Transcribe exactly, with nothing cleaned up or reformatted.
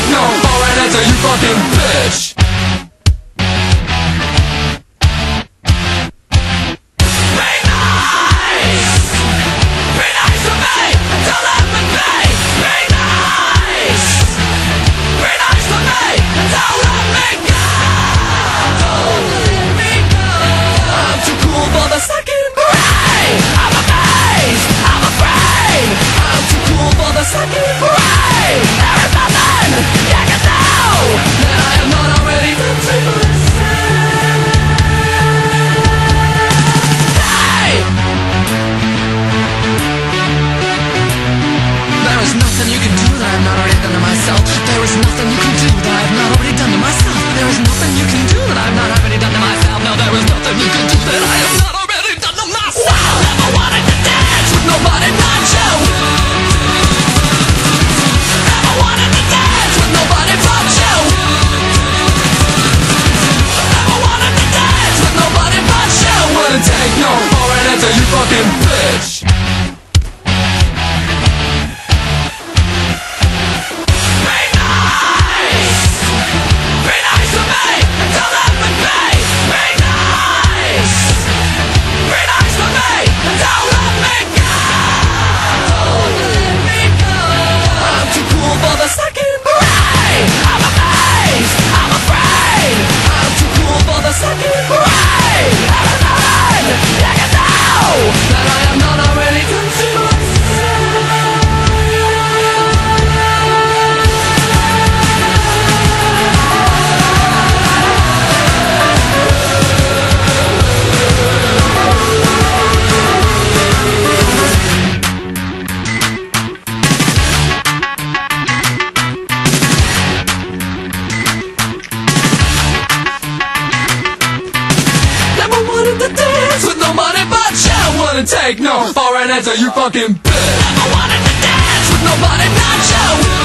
ain't no foreign answer, you fucking bitch. Take no foreign answer, you fucking bitch. Never wanted to dance with nobody, not you.